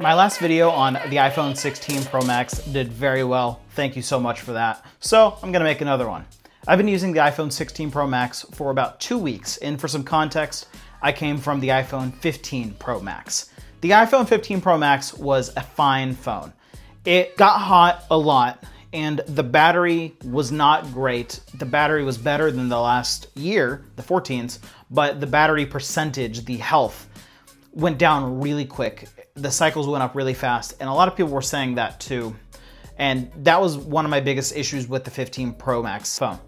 My last video on the iPhone 16 Pro Max did very well. Thank you so much for that. So I'm gonna make another one. I've been using the iPhone 16 Pro Max for about 2 weeks, and for some context, I came from the iPhone 15 Pro Max. The iPhone 15 Pro Max was a fine phone. It got hot a lot, and the battery was not great. The battery was better than the last year, the 14s, but the battery percentage, the health, went down really quick. The cycles went up really fast, and a lot of people were saying that too. And that was one of my biggest issues with the 15 Pro Max phone.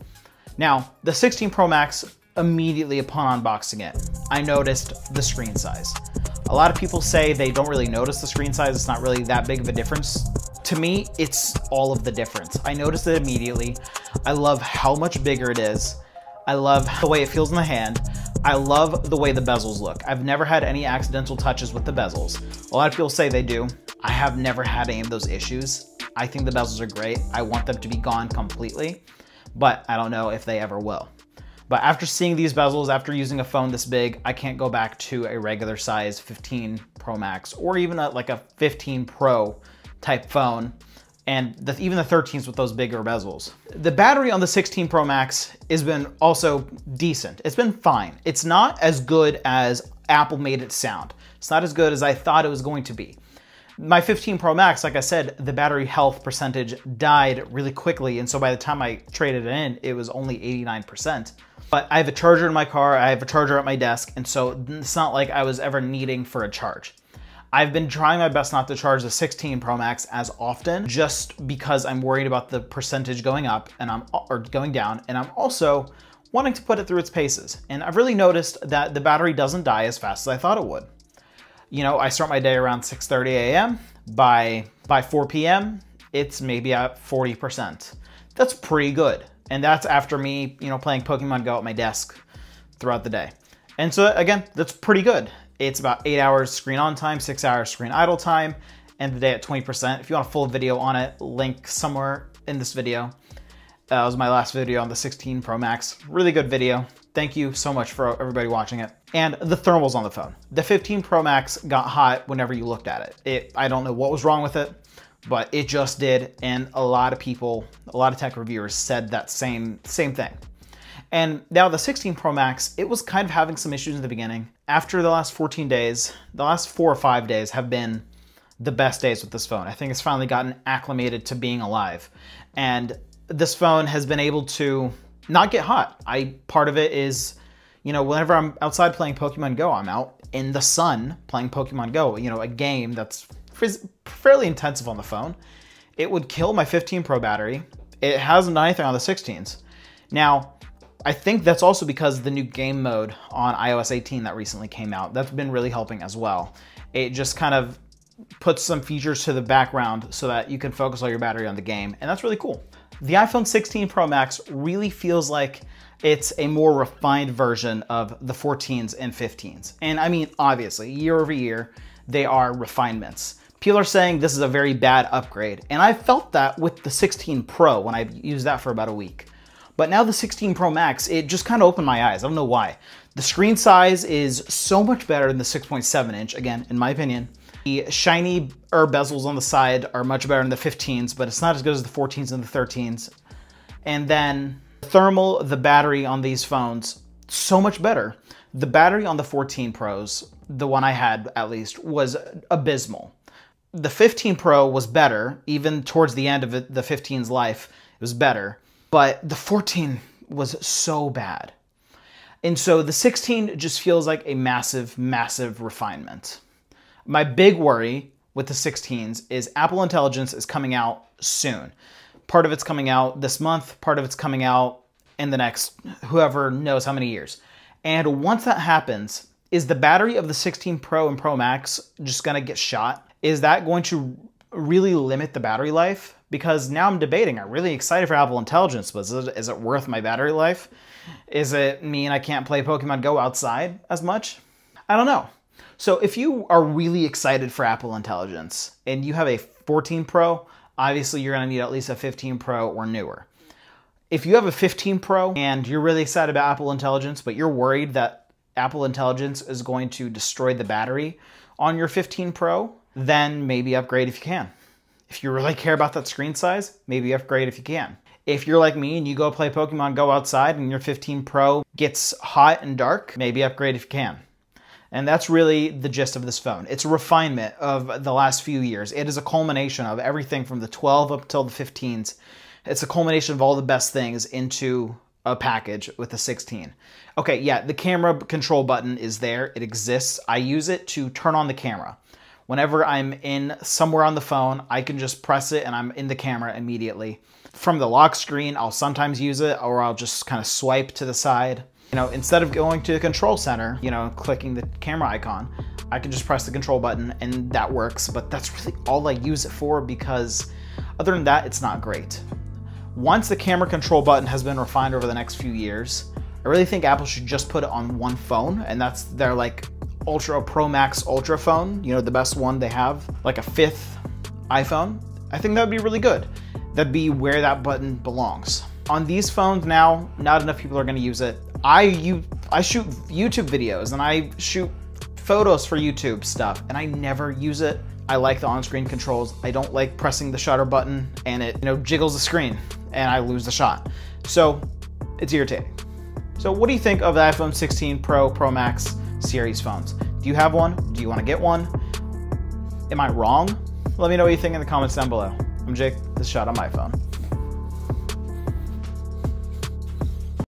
Now, the 16 Pro Max, immediately upon unboxing it, I noticed the screen size. A lot of people say they don't really notice the screen size. It's not really that big of a difference. To me, it's all of the difference. I noticed it immediately. I love how much bigger it is. I love the way it feels in the hand. I love the way the bezels look. I've never had any accidental touches with the bezels. A lot of people say they do. I have never had any of those issues. I think the bezels are great. I want them to be gone completely, but I don't know if they ever will. But after seeing these bezels, after using a phone this big, I can't go back to a regular size 15 Pro Max or even like a 15 Pro type phone. And even the 13s with those bigger bezels. The battery on the 16 Pro Max has been also decent. It's been fine. It's not as good as Apple made it sound. It's not as good as I thought it was going to be. My 15 Pro Max, like I said, the battery health percentage died really quickly. And so by the time I traded it in, it was only 89%. But I have a charger in my car, I have a charger at my desk. And so it's not like I was ever needing for a charge. I've been trying my best not to charge the 16 Pro Max as often just because I'm worried about the percentage going up and going down, and I'm also wanting to put it through its paces. And I've really noticed that the battery doesn't die as fast as I thought it would. You know, I start my day around 6:30 a.m. By 4 p.m., it's maybe at 40%. That's pretty good. And that's after me, you know, playing Pokemon Go at my desk throughout the day. And so again, that's pretty good. It's about 8 hours screen on time, 6 hours screen idle time, end the day at 20%. If you want a full video on it, link somewhere in this video. That was my last video on the 16 Pro Max. Really good video. Thank you so much for everybody watching it. And the thermals on the phone. The 15 Pro Max got hot whenever you looked at it. I don't know what was wrong with it, but it just did. And a lot of people, a lot of tech reviewers said that same thing. And now the 16 Pro Max, it was kind of having some issues in the beginning. After the last 14 days, the last 4 or 5 days have been the best days with this phone. I think it's finally gotten acclimated to being alive. And this phone has been able to not get hot. Part of it is, you know, whenever I'm outside playing Pokemon Go, I'm out in the sun playing Pokemon Go, you know, a game that's fairly intensive on the phone. It would kill my 15 Pro battery. It hasn't done anything on the 16s. Now, I think that's also because the new game mode on iOS 18 that recently came out, that's been really helping as well. It just kind of puts some features to the background so that you can focus all your battery on the game, and that's really cool. The iPhone 16 Pro Max really feels like it's a more refined version of the 14s and 15s. And I mean, obviously, year over year, they are refinements. People are saying this is a very bad upgrade, and I felt that with the 16 Pro when I used that for about a week. But now the 16 Pro Max, it just kind of opened my eyes. I don't know why. The screen size is so much better than the 6.7 inch, again, in my opinion. The shiny bezels on the side are much better than the 15s, but it's not as good as the 14s and the 13s. And then thermal, the battery on these phones, so much better. The battery on the 14 Pros, the one I had at least, was abysmal. The 15 Pro was better, even towards the end of the 15's life, it was better. But the 14 was so bad. And so the 16 just feels like a massive, massive refinement. My big worry with the 16s is Apple Intelligence is coming out soon. Part of it's coming out this month, part of it's coming out in the next, whoever knows how many years. And once that happens, is the battery of the 16 Pro and Pro Max just gonna get shot? Is that going to really limit the battery life? Because now I'm debating, I'm really excited for Apple Intelligence, but is it worth my battery life? Is it mean I can't play Pokemon Go outside as much? I don't know. So if you are really excited for Apple Intelligence and you have a 14 Pro, obviously you're gonna need at least a 15 Pro or newer. If you have a 15 Pro and you're really excited about Apple Intelligence, but you're worried that Apple Intelligence is going to destroy the battery on your 15 Pro, then maybe upgrade if you can. If you really care about that screen size, maybe upgrade if you can. If you're like me and you go play Pokemon Go outside and your 15 Pro gets hot and dark, maybe upgrade if you can. And that's really the gist of this phone. It's a refinement of the last few years. It is a culmination of everything from the 12 up till the 15s. It's a culmination of all the best things into a package with the 16. Okay, yeah, the camera control button is there. It exists. I use it to turn on the camera. Whenever I'm in somewhere on the phone, I can just press it and I'm in the camera immediately. From the lock screen, I'll sometimes use it, or I'll just kind of swipe to the side. You know, instead of going to the control center, you know, clicking the camera icon, I can just press the control button and that works, but that's really all I use it for, because other than that, it's not great. Once the camera control button has been refined over the next few years, I really think Apple should just put it on one phone, and that's their like Ultra Pro Max Ultra phone, you know, the best one they have, like a fifth iPhone. I think that would be really good. That'd be where that button belongs. On these phones now, not enough people are going to use it. I shoot YouTube videos and I shoot photos for YouTube stuff, and I never use it. I like the on-screen controls. I don't like pressing the shutter button and it, you know, jiggles the screen and I lose the shot. So it's irritating. So what do you think of the iPhone 16 Pro, Pro Max series phones? Do you have one? Do you want to get one? Am I wrong? Let me know what you think in the comments down below. I'm Jake, this is Shot on My Phone.